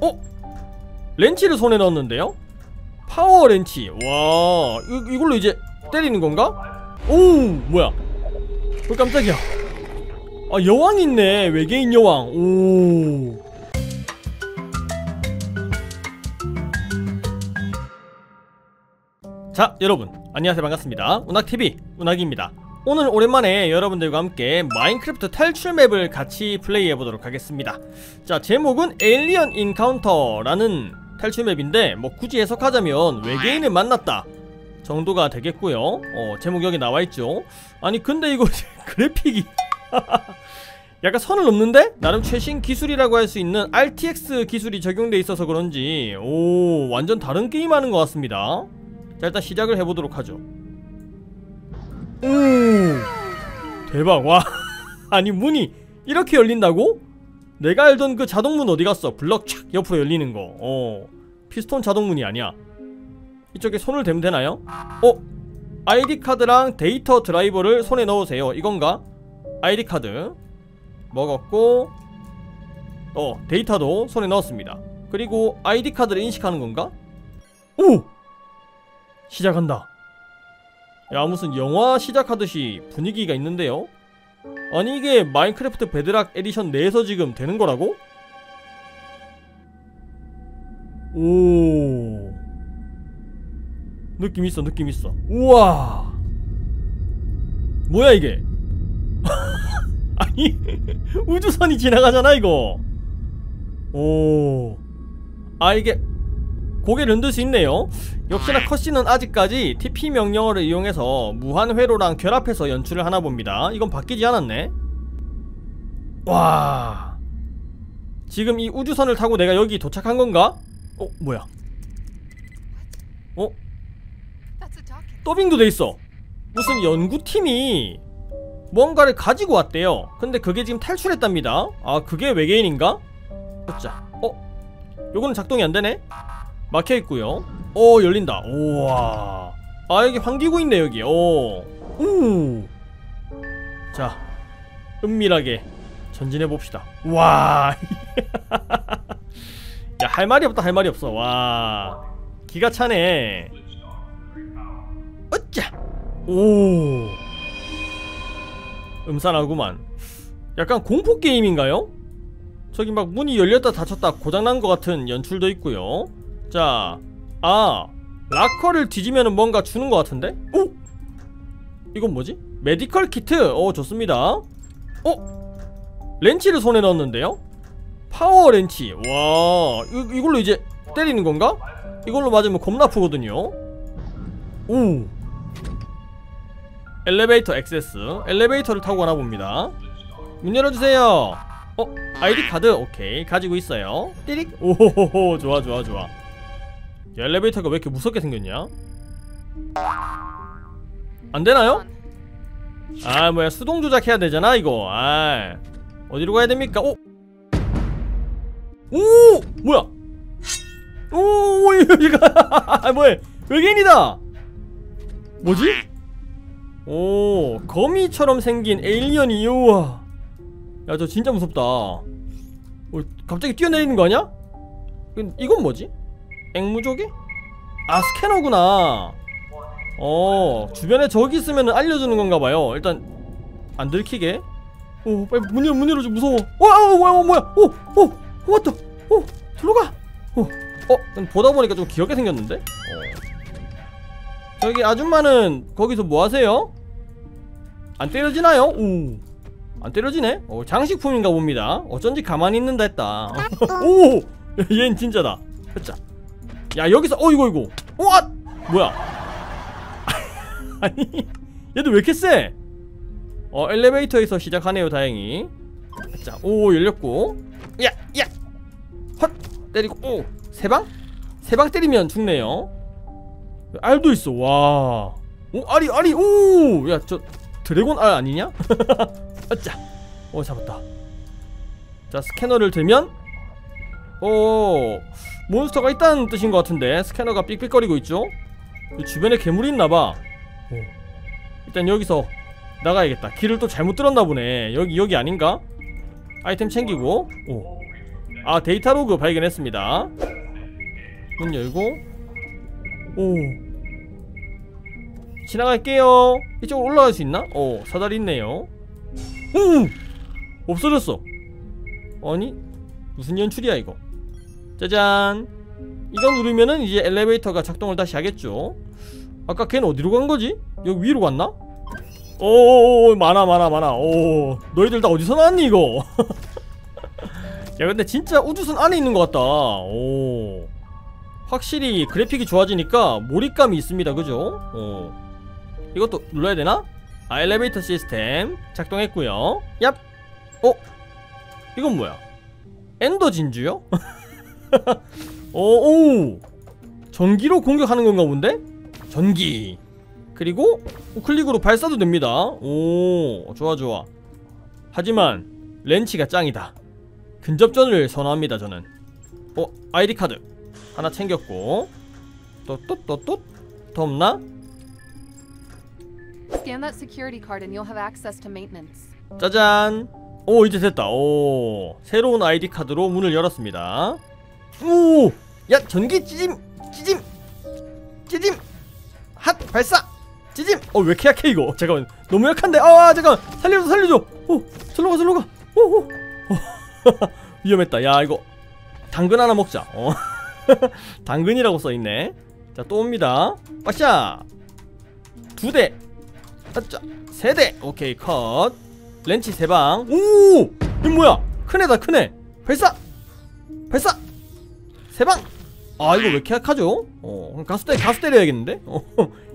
어? 렌치를 손에 넣었는데요? 파워 렌치. 와, 이걸로 이제 때리는 건가? 오, 뭐야? 어, 깜짝이야. 아, 여왕이 있네. 외계인 여왕. 오. 자, 여러분 안녕하세요. 반갑습니다. 운학TV 운학입니다. 오늘 오랜만에 여러분들과 함께 마인크래프트 탈출맵을 같이 플레이해보도록 하겠습니다. 자, 제목은 에일리언 인카운터라는 탈출맵인데 뭐 굳이 해석하자면 외계인을 만났다 정도가 되겠고요. 제목 여기 나와있죠. 아니 근데 이거 그래픽이 약간 선을 넘는데? 나름 최신 기술이라고 할 수 있는 RTX 기술이 적용돼 있어서 그런지 오, 완전 다른 게임하는 것 같습니다. 자, 일단 시작을 해보도록 하죠. 오, 대박. 와, 아니 문이 이렇게 열린다고? 내가 알던 그 자동문 어디갔어? 블럭 착 옆으로 열리는 거. 피스톤 자동문이 아니야. 이쪽에 손을 대면 되나요? 아이디 카드랑 데이터 드라이버를 손에 넣으세요. 이건가? 아이디 카드 먹었고 데이터도 손에 넣었습니다. 그리고 아이디 카드를 인식하는 건가? 오! 시작한다. 야, 무슨 영화 시작하듯이 분위기가 있는데요? 아니 이게 마인크래프트 베드락 에디션 내에서 지금 되는 거라고? 오, 느낌 있어, 느낌 있어. 우와, 뭐야 이게? 아니 우주선이 지나가잖아 이거. 오, 아 이게 고개를 흔들 수 있네요. 역시나 컷신은 아직까지 TP 명령어를 이용해서 무한 회로랑 결합해서 연출을 하나 봅니다. 이건 바뀌지 않았네. 와, 지금 이 우주선을 타고 내가 여기 도착한 건가? 뭐야? 더빙도 돼 있어. 무슨 연구팀이 뭔가를 가지고 왔대요. 근데 그게 지금 탈출했답니다. 아, 그게 외계인인가? 자, 요거는 작동이 안 되네. 막혀있구요. 열린다. 우와, 아 여기 환기구 있네 여기. 자, 은밀하게 전진해봅시다. 와. 야, 할 말이 없다, 할 말이 없어. 와, 기가 차네. 어짜. 오, 음산하구만. 약간 공포게임인가요? 저기 막 문이 열렸다 닫혔다 고장난 것 같은 연출도 있구요. 자, 아, 락커를 뒤지면은 뭔가 주는 것 같은데? 오! 이건 뭐지? 메디컬 키트! 좋습니다. 렌치를 손에 넣었는데요? 파워 렌치. 와, 이걸로 이제 때리는 건가? 이걸로 맞으면 겁나 아프거든요. 오! 엘리베이터 액세스. 엘리베이터를 타고 가나 봅니다. 문 열어주세요. 아이디 카드? 오케이, 가지고 있어요. 띠릭! 오호호호, 좋아 좋아 좋아. 야, 엘리베이터가 왜 이렇게 무섭게 생겼냐? 안 되나요? 아, 뭐야, 수동 조작해야 되잖아 이거. 아, 어디로 가야 됩니까? 오, 뭐야? 오, 이거 뭐야? 외계인이다. 뭐지? 오, 거미처럼 생긴 에일리언이. 우와, 야, 저 진짜 무섭다. 갑자기 뛰어내리는 거 아니야? 이건 뭐지? 앵무조개? 아, 스캐너구나. 주변에 적이 있으면 알려주는 건가봐요. 일단 안 들키게. 오, 빨리 문 열어, 문 열어줘. 무서워. 뭐야. 왔다. 들어가. 보다 보니까 좀 귀엽게 생겼는데? 저기 아줌마는 거기서 뭐 하세요? 안 때려지나요? 오, 안 때려지네? 장식품인가 봅니다. 어쩐지 가만히 있는다 했다. 오, 얘는 진짜다. 자, 야, 여기서 이거 우와, 뭐야. 아니 얘들 왜 이렇게 세? 엘리베이터에서 시작하네요, 다행히. 자, 오, 열렸고. 야야, 헛 때리고. 오, 세 방 때리면 죽네요. 알도 있어. 와, 오, 알이. 오, 야, 저 드래곤 알 아니냐? 아짜. 잡았다. 자, 스캐너를 들면 오, 몬스터가 있다는 뜻인 것 같은데 스캐너가 삑삑거리고 있죠? 주변에 괴물이 있나봐. 일단 여기서 나가야겠다. 길을 또 잘못 들었나보네. 여기 아닌가? 아이템 챙기고. 아, 데이터 로그 발견했습니다. 문 열고. 오, 지나갈게요. 이쪽으로 올라갈 수 있나? 오, 사다리 있네요. 오, 없어졌어. 아니, 무슨 연출이야 이거. 짜잔. 이건 누르면은 이제 엘리베이터가 작동을 다시 하겠죠. 아까 걔는 어디로 간거지? 여기 위로 갔나? 오오오, 많아. 오, 너희들 다 어디서 나왔니 이거? 야, 근데 진짜 우주선 안에 있는 것 같다. 오, 확실히 그래픽이 좋아지니까 몰입감이 있습니다, 그죠? 어, 이것도 눌러야 되나? 아, 엘리베이터 시스템 작동했고요. 얍. 어, 이건 뭐야? 엔더 진주요? 오오, 전기로 공격하는 건가 본데? 전기. 그리고 우클릭으로 발사도 됩니다. 오, 좋아. 하지만 렌치가 짱이다. 근접전을 선호합니다, 저는. 어, 아이디 카드 하나 챙겼고. 또 더 없나? 짜잔. 오, 이제 됐다. 오, 새로운 아이디 카드로 문을 열었습니다. 오, 야, 전기 찌짐 핫 발사 찌짐. 어, 왜 이렇게 약해 이거? 잠깐만, 너무 약한데. 아, 잠깐만, 살려줘. 오, 절로 가. 오. 위험했다. 야, 이거 당근 하나 먹자. 어. 당근이라고 써있네. 자, 또 옵니다. 빠샤. 2대. 아짜. 3대. 오케이, 컷. 렌치 3방. 오, 이거 뭐야? 큰애다. 발사. 3방. 아, 이거 왜 이렇게 약하죠? 어, 가수 때려야겠는데? 어,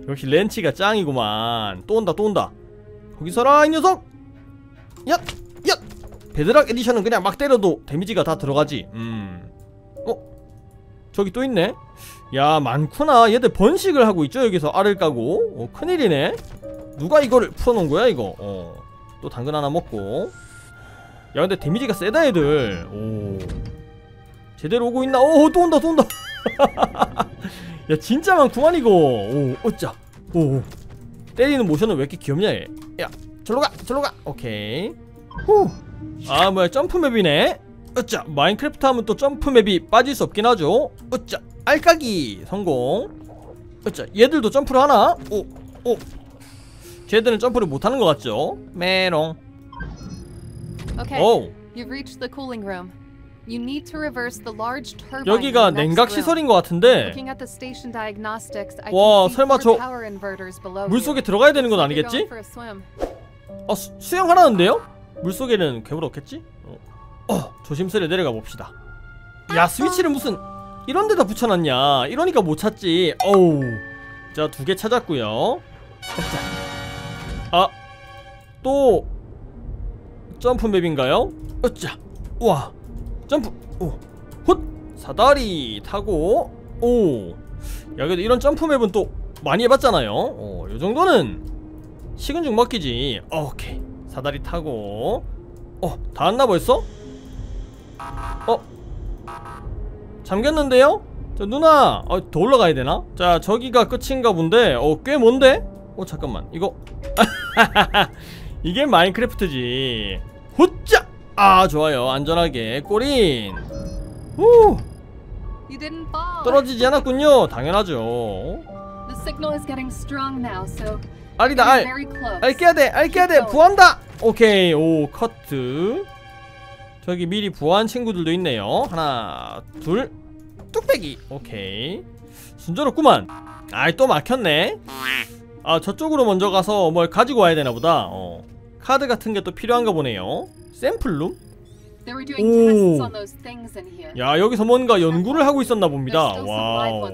역시 렌치가 짱이구만. 또 온다. 거기 서라, 이 녀석. 얍. 베드락 에디션은 그냥 막 때려도 데미지가 다 들어가지. 어? 저기 또 있네? 야, 많구나. 얘들 번식을 하고 있죠? 여기서 알을 까고. 어, 큰일이네. 누가 이거를 풀어놓은 거야 이거? 어, 또 당근 하나 먹고. 야, 근데 데미지가 세다 얘들. 오, 제대로 오고 있나? 오, 또 온다. 야, 진짜 많구만 이거. 오, 어짜. 오, 때리는 모션은 왜 이렇게 귀엽냐 얘. 야, 절로 가. 오케이. 후. 아, 뭐야, 점프맵이네. 으짜. 마인크래프트 하면 또 점프맵이 빠질 수 없긴 하죠. 으짜. 알까기 성공. 으짜. 얘들도 점프를 하나? 오. 쟤들은 점프를 못하는 것 같죠? 메롱. 오, 여기가 냉각 시설인 것 같은데. 와, 설마 저 물속에 들어가야 되는 건 아니겠지? 아, 수영하라는데요? 물속에는 괴물 없겠지? 조심스레 내려가 봅시다. 야, 스위치를 무슨 이런 데다 붙여놨냐. 이러니까 못 찾지. 어우. 자, 2개 찾았고요. 아, 또 점프맵인가요? 어짜. 와, 점프. 오, 훗. 사다리 타고. 오, 야, 그래도 이런 점프맵은 또 많이 해봤잖아요. 어, 요정도는 식은 죽 먹기지. 오케이, 사다리 타고. 어, 다 왔나 벌써? 어, 잠겼는데요? 자, 누나. 더 올라가야 되나? 자, 저기가 끝인가 본데. 어, 꽤 먼데? 어, 잠깐만, 이거 이게 마인크래프트지. 호짜. 아, 좋아요. 안전하게 꼬린. 후. 떨어지지 않았군요. 당연하죠. 알이다, 알 깨야돼, 부한다. 오케이. 오, 커트. 저기 미리 부한 친구들도 있네요. 하나, 둘. 뚝배기. 오케이, 순조롭구만. 아이, 또 막혔네. 아, 저쪽으로 먼저 가서 뭘 가지고 와야 되나 보다. 어, 카드 같은 게 또 필요한가 보네요. 샘플룸? 오, 야, 여기서 뭔가 연구를 하고 있었나 봅니다. 와우.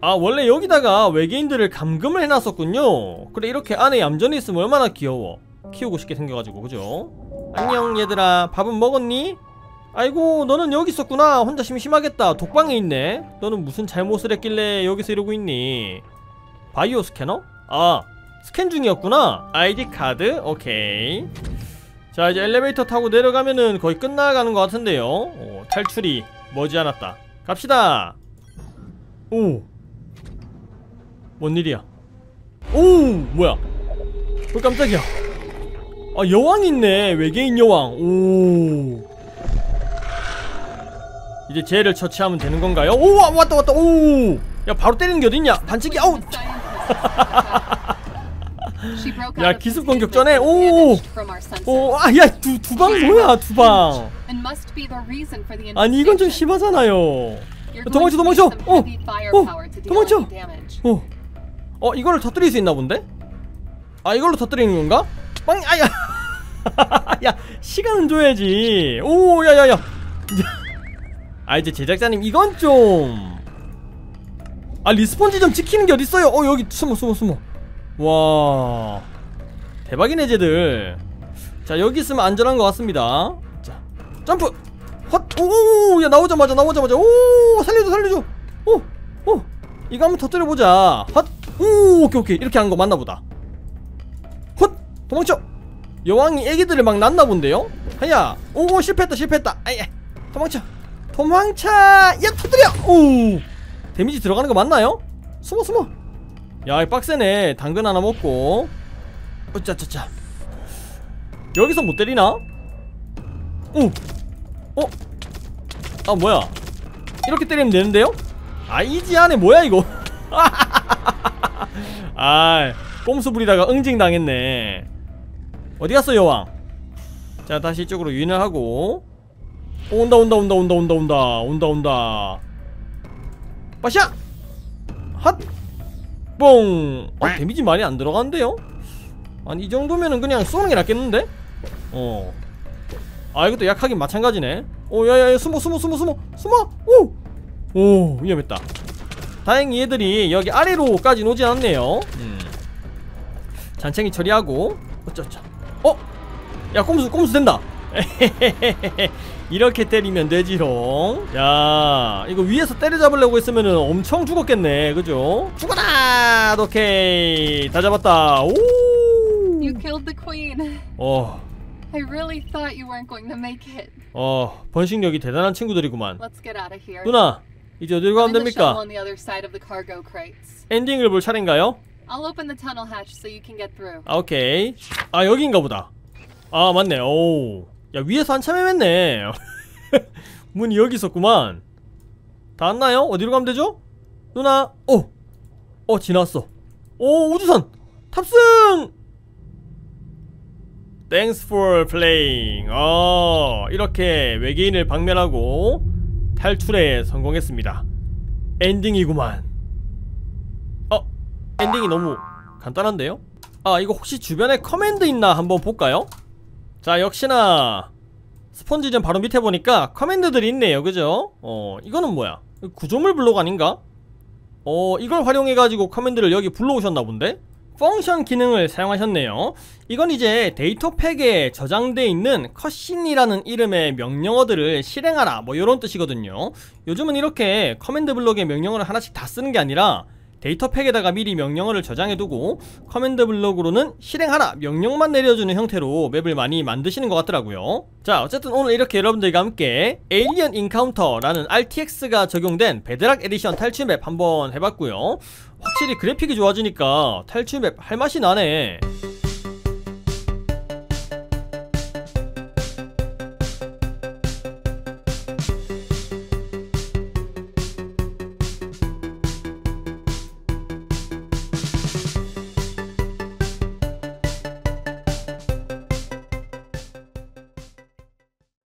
아, 원래 여기다가 외계인들을 감금을 해놨었군요. 그래, 이렇게 안에 얌전히 있으면 얼마나 귀여워. 키우고 싶게 생겨가지고, 그죠? 안녕 얘들아, 밥은 먹었니? 아이고, 너는 여기 있었구나. 혼자 심심하겠다. 독방에 있네. 너는 무슨 잘못을 했길래 여기서 이러고 있니? 바이오 스캐너? 아, 스캔 중이었구나. 아이디 카드? 오케이. 자, 이제 엘리베이터 타고 내려가면은 거의 끝나가는 것 같은데요. 오, 탈출이 머지않았다. 갑시다. 오, 뭔 일이야? 오, 뭐야? 어, 깜짝이야. 아, 여왕이 있네. 외계인 여왕. 오, 이제 쟤를 처치하면 되는 건가요? 오! 왔다 왔다! 오! 야 바로 때리는 게 어딨냐? 반칙이! 아우! 야 기습 공격 전에 오! 오! 아! 야! 두 방 뭐야! 두 방! 아니 이건 좀 심하잖아요. 도망쳐 도망쳐! 도망쳐! 이거를 터뜨릴 수 있나 본데? 아 이걸로 터뜨리는 건가? 빵! 아야! 야 시간은 줘야지. 오! 야야야! 아 이제 제작자님 이건 좀... 아 리스폰지 좀 지키는 게 어딨어요? 여기 숨어 와... 대박이네 쟤들. 자 여기 있으면 안전한 것 같습니다. 자 점프! 헛! 오오오! 야 나오자마자 오 살려줘! 오! 이거 한번 터뜨려보자. 헛! 오! 오케이 이렇게 하는 거 맞나보다. 헛! 도망쳐! 여왕이 애기들을 막 낳나본데요? 하야! 오오 실패했다! 아야! 도망쳐! 야 터뜨려! 오! 데미지 들어가는 거 맞나요? 숨어! 야 빡세네. 당근 하나 먹고 어짜짜짜 여기서 못 때리나? 오! 아 뭐야 이렇게 때리면 되는데요? 아 이지하네 뭐야 이거. 아 꼼수 부리다가 응징 당했네. 어디갔어 여왕? 자 다시 이쪽으로 유인을 하고 온다 빠샤! 핫! 뽕! 데미지 많이 안 들어가는데요? 아니 이 정도면은 그냥 쏘는 게 낫겠는데? 아 이것도 약하긴 마찬가지네. 야야야 숨어! 오! 위험했다. 다행히 얘들이 여기 아래로까지 오지 않았네요. 잔챙이 처리하고 어쩌자. 야 꼼수 된다. 이렇게 때리면 되지롱. 야 이거 위에서 때려잡으려고 했으면은 엄청 죽었겠네. 그죠? 죽어라. 오케이 다 잡았다. 오. You killed the queen. I really thought you weren't going to make it. 번식력이 대단한 친구들이구만. Let's get out of here. 누나 이제 어디로 가면 됩니까? 엔딩을 볼 차례인가요? I'll open the tunnel hatch so you can get through. 아 오케이. 아 여기인가 보다. 아 맞네. 오. 야 위에서 한참 헤맸네. 문이 여기 있었구만. 다 왔나요? 어디로 가면 되죠? 누나. 지나왔어. 우주선 탑승. Thanks for playing. 이렇게 외계인을 박멸하고 탈출에 성공했습니다. 엔딩이구만. 엔딩이 너무 간단한데요? 아 이거 혹시 주변에 커맨드 있나 한번 볼까요? 자 역시나 스펀지전 바로 밑에 보니까 커맨드들이 있네요. 그죠? 이거는 뭐야? 구조물 블록 아닌가? 이걸 활용해가지고 커맨드를 여기 불러오셨나본데? 펑션 기능을 사용하셨네요. 이건 이제 데이터팩에 저장되어 있는 컷신이라는 이름의 명령어들을 실행하라 뭐 요런 뜻이거든요. 요즘은 이렇게 커맨드 블록에 명령어를 하나씩 다 쓰는 게 아니라 데이터팩에다가 미리 명령어를 저장해두고 커맨드 블록으로는 실행하라 명령만 내려주는 형태로 맵을 많이 만드시는 것 같더라고요. 자 어쨌든 오늘 이렇게 여러분들과 함께 에일리언 인카운터라는 RTX가 적용된 베드락 에디션 탈출 맵 한번 해봤고요. 확실히 그래픽이 좋아지니까 탈출 맵 할 맛이 나네.